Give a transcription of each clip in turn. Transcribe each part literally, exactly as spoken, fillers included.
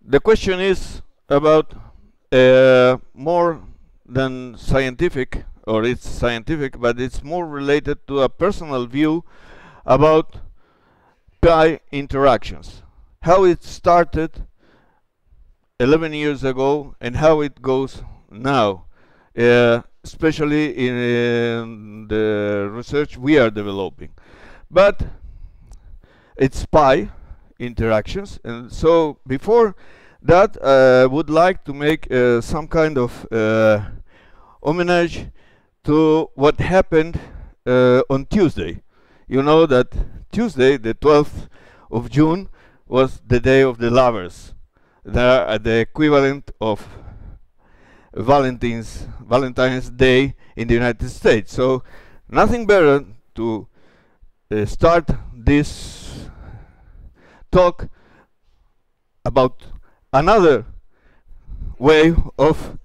The question is about uh, more than scientific, or it's scientific, but it's more related to a personal view about pi interactions, how it started eleven years ago and how it goes now, uh, especially in, in the research we are developing. But it's pi interactions, and so before that I uh, would like to make uh, some kind of uh, homenage to what happened uh, on Tuesday. You know that Tuesday, the twelfth of June, was the day of the lovers. They are the equivalent of Valentine's Valentine's Day in the United States. So nothing better to uh, start this talk about another way of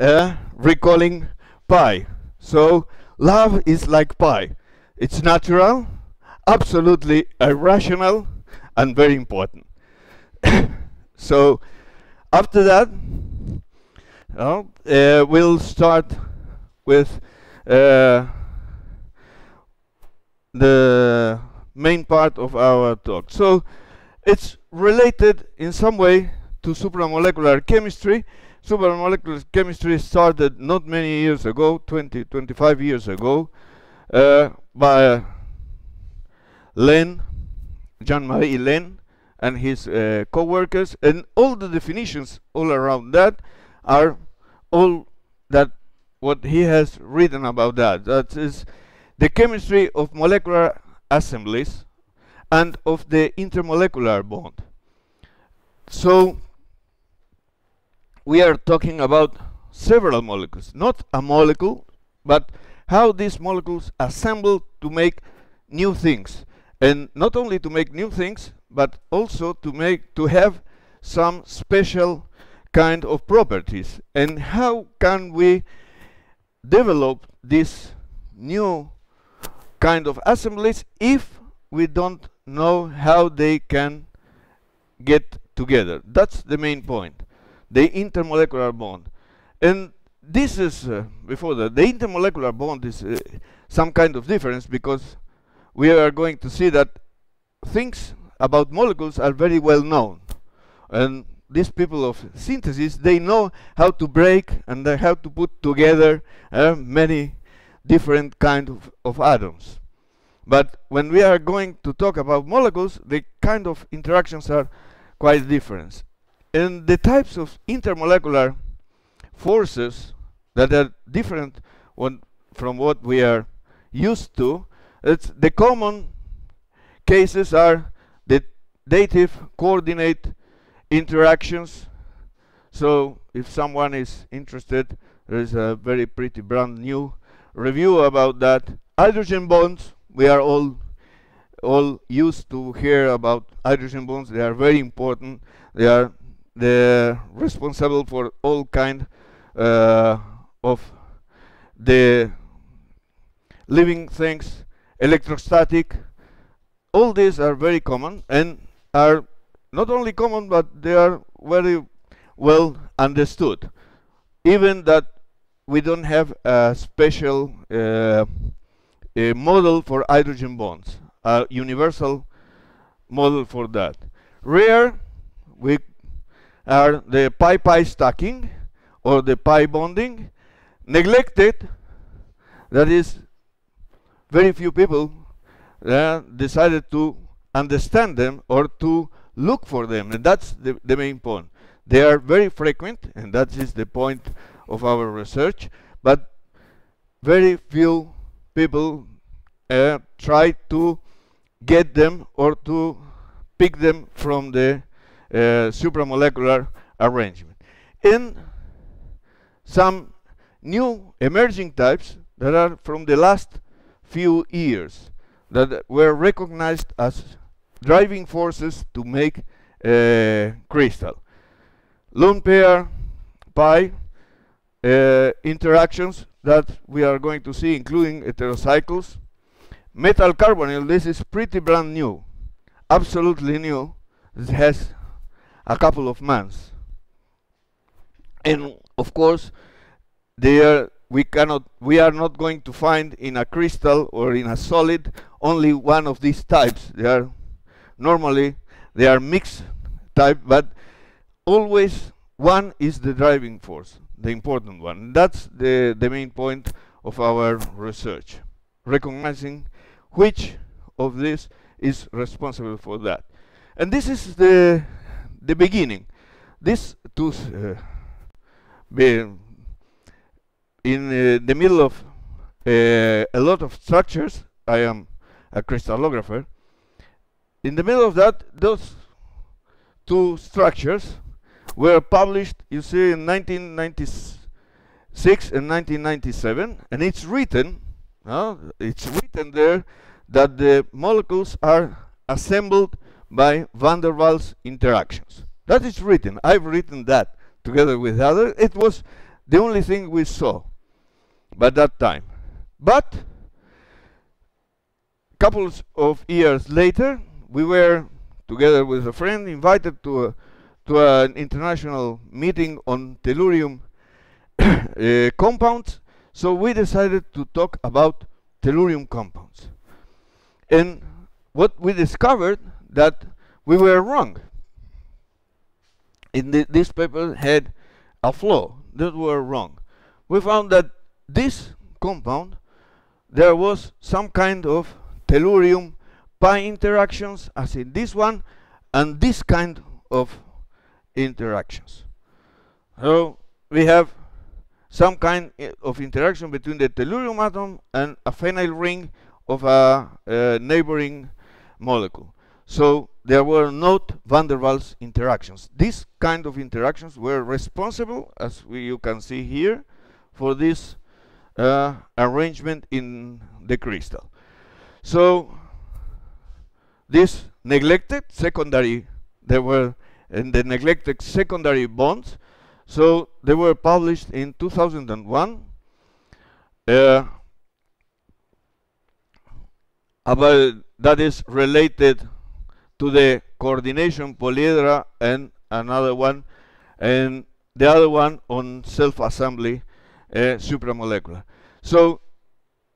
uh, recalling pi. So love is like pi. It's natural, absolutely irrational, and very important. So after that, uh, uh, we'll start with uh, the main part of our talk. So it's related in some way to supramolecular chemistry. Supramolecular chemistry started not many years ago, twenty, twenty-five years ago, uh, by Lehn, Jean-Marie Lehn, and his uh, co-workers, and all the definitions all around that are all that what he has written about that. That is the chemistry of molecular assemblies and of the intermolecular bond. So we are talking about several molecules, not a molecule, but how these molecules assemble to make new things, and not only to make new things, but also to make to have some special kind of properties, and how can we develop this new kind of assemblies if we don't know how they can get together. That's the main point, the intermolecular bond. And this is uh, before that, the intermolecular bond is uh, some kind of difference, because we are going to see that things about molecules are very well known, and these people of synthesis, they know how to break and they have to put together uh, many different kind of, of atoms. But when we are going to talk about molecules, the kind of interactions are quite different, and the types of intermolecular forces that are different one from what we are used to. It's the common cases are dative coordinate interactions. So if someone is interested, there is a very pretty brand new review about that. Hydrogen bonds, we are all all used to hear about hydrogen bonds. They are very important. They are the responsible for all kind uh, of the living things, electrostatic. All these are very common, and are not only common, but they are very well understood, even that we don't have a special uh, a model for hydrogen bonds, a universal model for that. Rare we are the pi-pi stacking or the pi bonding. Neglected, that is, very few people Uh, decided to understand them or to look for them, and that's the, the main point. They are very frequent, and that is the point of our research, but very few people uh, try to get them or to pick them from the uh, supramolecular arrangement. And some new emerging types that are from the last few years, that were recognized as driving forces to make uh, crystal. Lone pair pi uh, interactions that we are going to see, including heterocycles. Metal carbonyl, this is pretty brand new, absolutely new. This has a couple of months. And of course, there we cannot, we are not going to find in a crystal or in a solid only one of these types. They are normally they are mixed type, but always one is the driving force, the important one. That's the the main point of our research, recognizing which of this is responsible for that. And this is the the beginning. This two. Uh, In uh, the middle of uh, a lot of structures, I am a crystallographer. In the middle of that, those two structures were published, you see, in nineteen ninety-six and nineteen ninety-seven, and it's written, uh, it's written there that the molecules are assembled by van der Waals interactions. That is written. I've written that. Together with others, it was the only thing we saw by that time. But couples of years later, we were together with a friend invited to a, to an international meeting on tellurium uh, compounds. So we decided to talk about tellurium compounds, and what we discovered that we were wrong. In the, this paper had a flaw that were wrong. We found that this compound, there was some kind of tellurium pi interactions, as in this one, and this kind of interactions. So we have some kind of interaction between the tellurium atom and a phenyl ring of a, a neighboring molecule. So there were not van der Waals interactions. These kind of interactions were responsible, as we, you can see here, for this uh, arrangement in the crystal. So this neglected secondary, there were in the neglected secondary bonds. So they were published in two thousand one. Uh, about that is related to the coordination polyhedra and another one, and the other one on self-assembly uh, supramolecular. So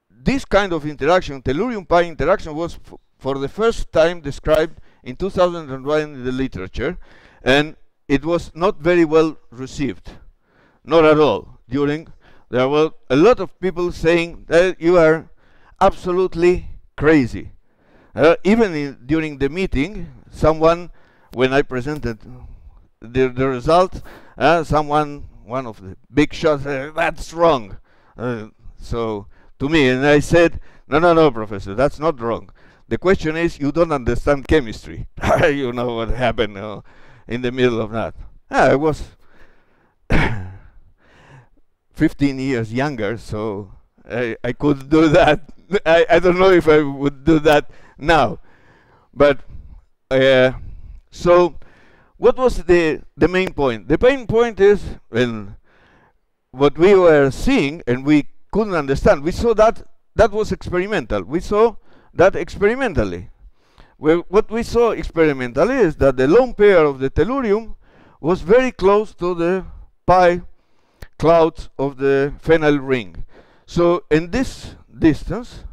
this kind of interaction, tellurium pi interaction, was f for the first time described in two thousand one in the literature, and it was not very well received, not at all. During there were a lot of people saying that you are absolutely crazy. Uh, even in, during the meeting, someone, when I presented the, the results, uh, someone, one of the big shots, uh, that's wrong. Uh, so to me, and I said, no, no, no, professor, that's not wrong. The question is, you don't understand chemistry. You know what happened uh, in the middle of that. Ah, I was fifteen years younger, so I, I could do that. I, I don't know if I would do that now, but uh, so what was the the main point? The main point is, when what we were seeing and we couldn't understand, we saw that that was experimental. We saw that experimentally. Well, what we saw experimentally is that the lone pair of the tellurium was very close to the pi clouds of the phenyl ring. So in this distance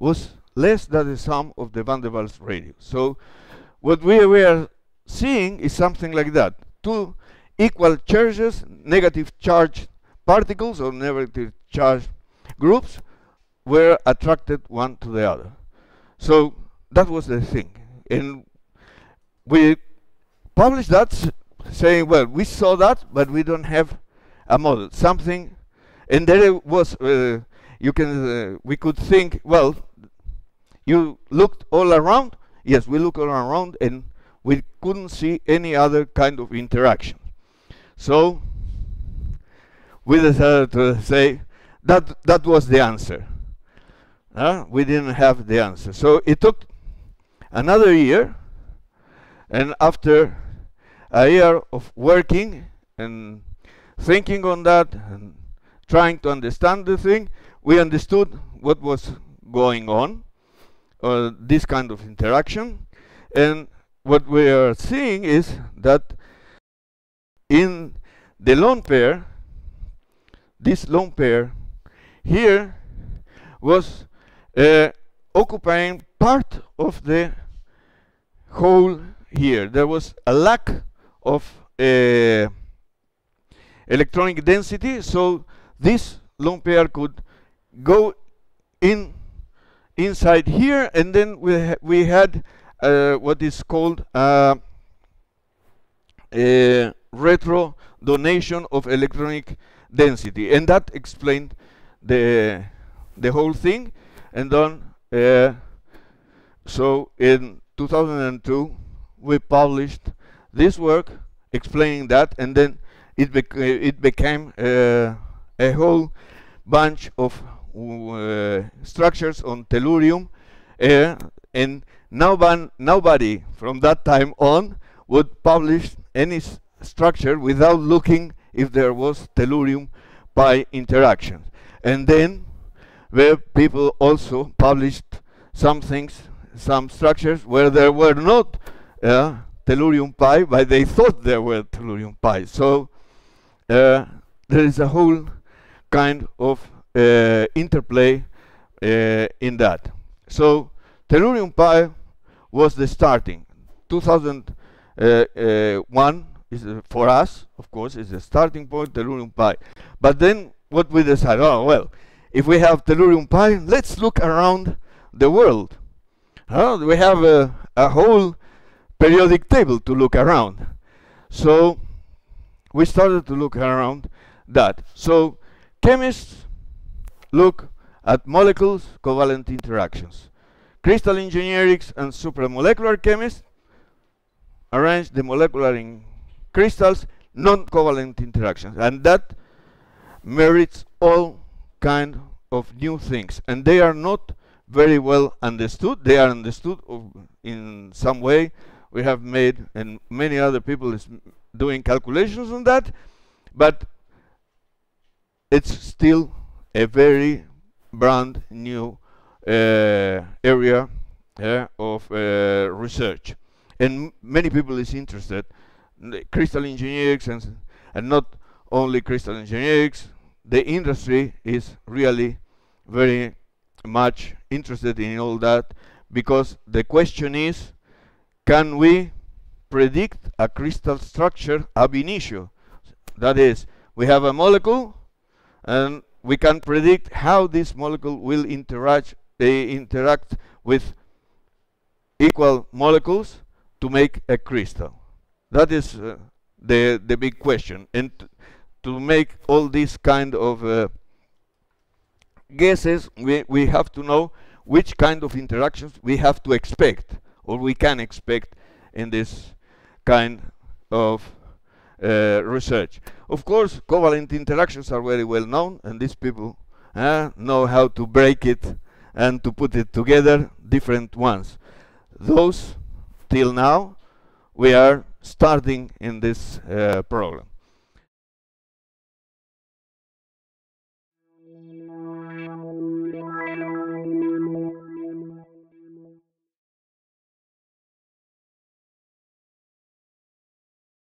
was less than the sum of the van der Waals radius. So what we were seeing is something like that. Two equal charges, negative charged particles or negative charged groups, were attracted one to the other. So that was the thing. And we published that saying, well, we saw that, but we don't have a model. Something, and there it was, uh, you can, uh, we could think, well, you looked all around. Yes, we looked all around, and we couldn't see any other kind of interaction. So we decided to say that that was the answer. Uh, we didn't have the answer. So it took another year, and after a year of working and thinking on that and trying to understand the thing, we understood what was going on, uh, this kind of interaction. And what we are seeing is that in the lone pair, this lone pair here was uh, occupying part of the whole here. There was a lack of uh, electronic density, so this lone pair could go in inside here, and then we ha we had uh, what is called uh, a retro donation of electronic density, and that explained the the whole thing. And then uh, so in two thousand two we published this work explaining that, and then it bec it became uh, a whole bunch of Uh, structures on tellurium, uh, and now nobody from that time on would publish any s structure without looking if there was tellurium pi interactions. And then where people also published some things, some structures where there were not uh, tellurium pi, but they thought there were tellurium pi. So uh, there is a whole kind of Uh, interplay uh, in that. So tellurium pi was the starting. two thousand one is uh, for us, of course, is the starting point, tellurium pi. But then what we decided, oh well, if we have tellurium pi, let's look around the world. Huh? We have a, a whole periodic table to look around. So we started to look around that. So chemists look at molecules, covalent interactions. Crystal engineers and supramolecular chemists arrange the molecular in crystals, non-covalent interactions, and that merits all kind of new things. And they are not very well understood. They are understood in some way. We have made, and many other people is doing calculations on that, but it's still a very brand new uh, area uh, of uh, research, and many people is interested. N crystal engineers and, and not only crystal engineers, the industry is really very much interested in all that, because the question is, can we predict a crystal structure ab initio? That is, we have a molecule and we can predict how this molecule will interact uh, interact with equal molecules to make a crystal. That is uh, the the big question, and to make all these kind of uh, guesses, we we have to know which kind of interactions we have to expect, or we can expect in this kind of Uh, research. Of course, covalent interactions are very well known, and these people uh, know how to break it and to put it together, different ones. Those, till now, we are starting in this uh, problem.